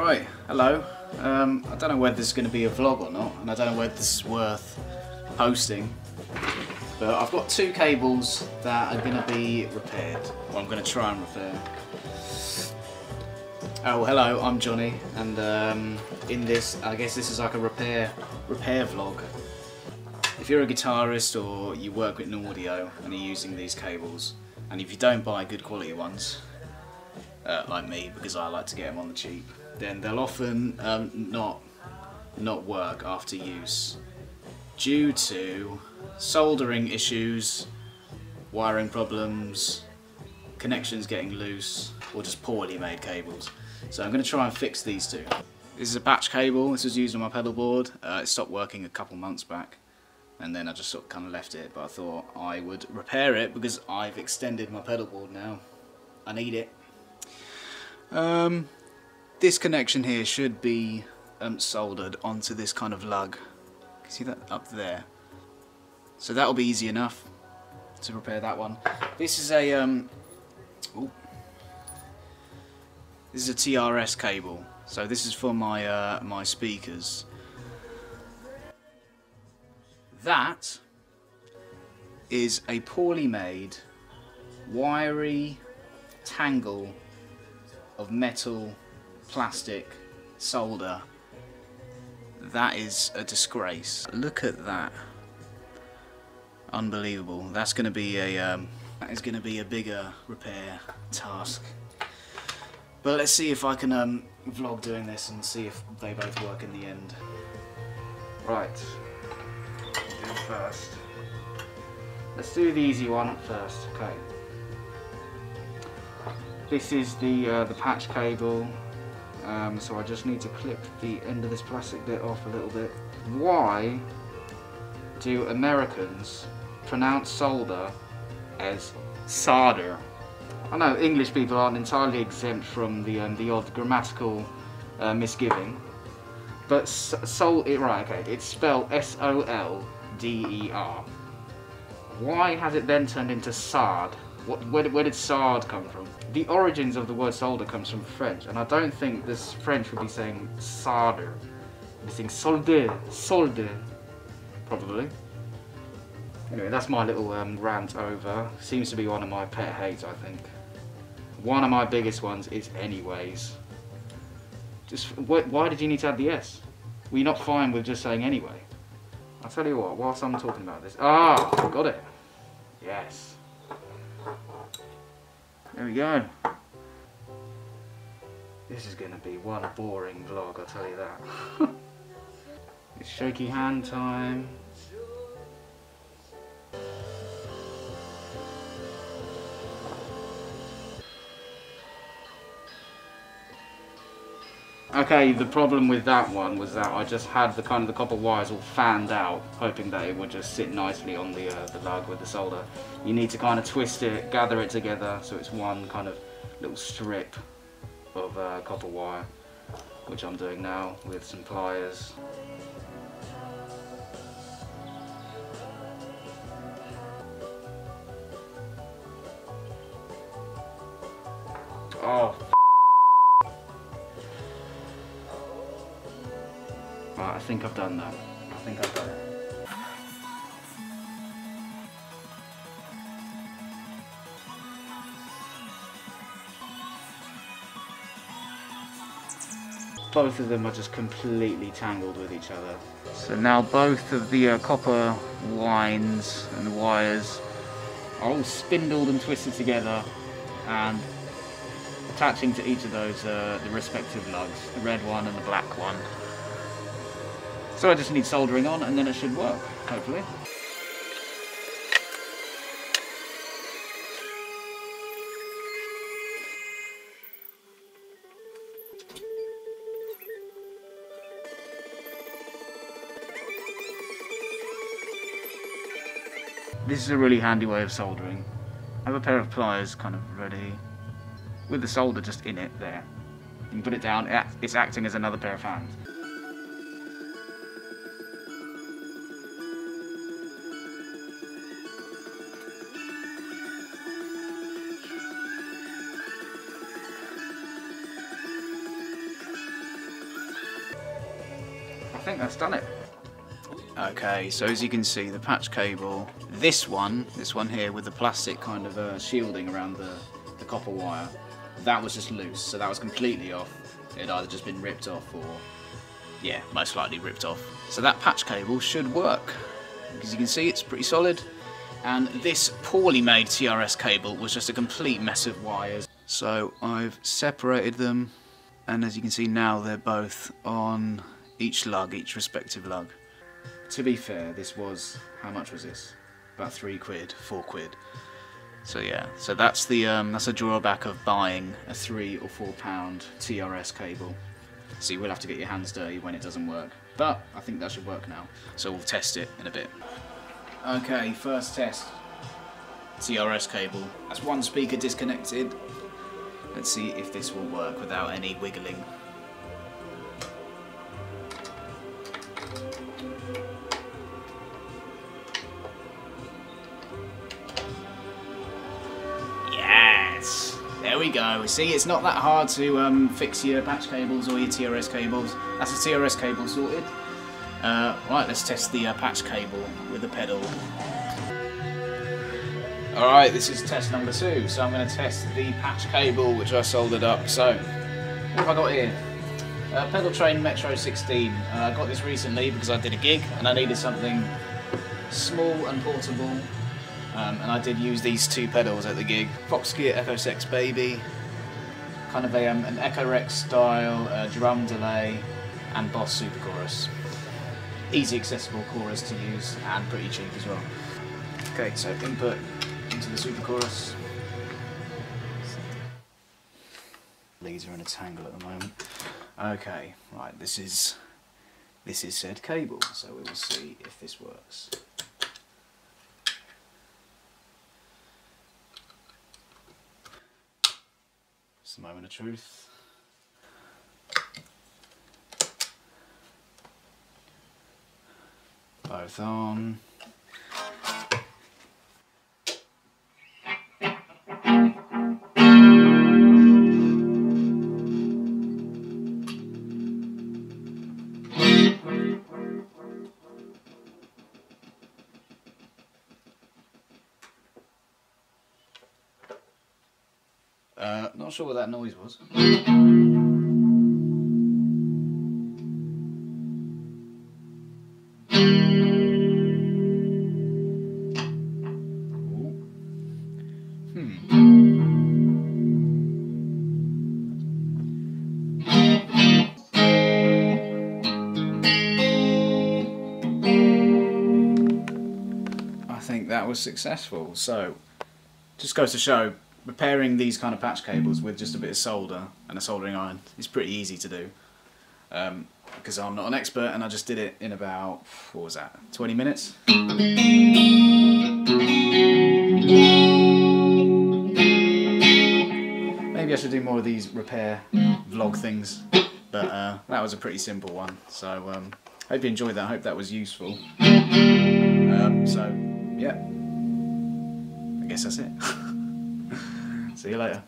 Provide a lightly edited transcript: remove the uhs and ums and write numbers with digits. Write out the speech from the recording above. Right, hello. I don't know whether this is going to be a vlog or not, and I don't know whether this is worth posting, but I've got two cables that are going to be repaired, or I'm going to try and repair. Oh, hello, I'm Johnny, and in this, I guess this is like a repair vlog. If you're a guitarist or you work with an audio and you're using these cables, and if you don't buy good quality ones, like me, because I like to get them on the cheap, then they'll often not work after use due to soldering issues, wiring problems, connections getting loose, or just poorly made cables. So I'm going to try and fix these two. This is a patch cable. This was used on my pedal board. It stopped working a couple months back, and then I just sort of kind of left it, but I thought I would repair it because I've extended my pedal board now. I need it. This connection here should be soldered onto this kind of lug. You can see that up there. So that'll be easy enough to repair that one. This is a this is a TRS cable. So this is for my my speakers. That is a poorly made, wiry tangle of metal, plastic, solder. That is a disgrace. Look at that. Unbelievable. That's going to be a that is going to be a bigger repair task. But let's see if I can vlog doing this and see if they both work in the end. Right. Do first. Let's do the easy one first. Okay. This is the patch cable, so I just need to clip the end of this plastic bit off a little bit. Why do Americans pronounce solder as solder? I know English people aren't entirely exempt from the odd grammatical misgiving, but it's spelled S-O-L-D-E-R. Why has it then turned into sard? Where did sard come from? The origins of the word solder comes from French, and I don't think this French would be saying sarder. They'd be saying solder, probably. Anyway, that's my little rant over. Seems to be one of my pet hates, I think. One of my biggest ones is anyways. Just why did you need to add the S? Were you not fine with just saying anyway? I'll tell you what, whilst I'm talking about this... Ah! Got it! Yes. There we go. This is going to be one boring vlog, I'll tell you that. It's shaky hand time. Okay, the problem with that one was that I just had the kind of the copper wires all fanned out, hoping that it would just sit nicely on the lug with the solder. You need to kind of twist it, gather it together, so it's one kind of little strip of copper wire, which I'm doing now with some pliers. Oh. Right, I think I've done that. I think I've done it. Both of them are just completely tangled with each other. So now both of the copper lines and wires are all spindled and twisted together and attaching to each of those the respective lugs, the red one and the black one. So I just need soldering on and then it should work, hopefully. This is a really handy way of soldering. I have a pair of pliers kind of ready, with the solder just in it there. You can put it down, it's acting as another pair of hands. I think that's done it. Okay, so as you can see, the patch cable, this one here with the plastic kind of shielding around the copper wire, that was just loose, so that was completely off. It had either just been ripped off or, yeah, most likely ripped off. So that patch cable should work. As you can see, it's pretty solid. And this poorly made TRS cable was just a complete mess of wires. So I've separated them, and as you can see now, they're both on each lug, each respective lug. To be fair, this was, how much was this? About £3, £4. So yeah, so that's the that's a drawback of buying a £3 or £4 TRS cable. So you will have to get your hands dirty when it doesn't work. But I think that should work now. So we'll test it in a bit. Okay, first test. TRS cable. That's one speaker disconnected. Let's see if this will work without any wiggling. Yes! There we go. See, it's not that hard to fix your patch cables or your TRS cables. That's a TRS cable sorted. Right, let's test the patch cable with the pedal. Alright, this is test number 2, so I'm going to test the patch cable which I soldered up. So, what have I got here? Pedaltrain Metro 16. I got this recently because I did a gig and I needed something small and portable, and I did use these two pedals at the gig. Foxgear Echosex Baby, kind of a, an Echorex style drum delay, and Boss Super Chorus. Easy accessible chorus to use and pretty cheap as well. Okay, so input into the Super Chorus. Leads are in a tangle at the moment. Okay, right, this is said cable, so we will see if this works. It's the moment of truth. Both on. Not sure what that noise was. I think that was successful. So, just goes to show, repairing these kind of patch cables with just a bit of solder and a soldering iron is pretty easy to do. Because I'm not an expert and I just did it in about, what was that, 20 minutes? Maybe I should do more of these repair vlog things, but that was a pretty simple one. So hope you enjoyed that, I hope that was useful. So yeah, I guess that's it. See you later.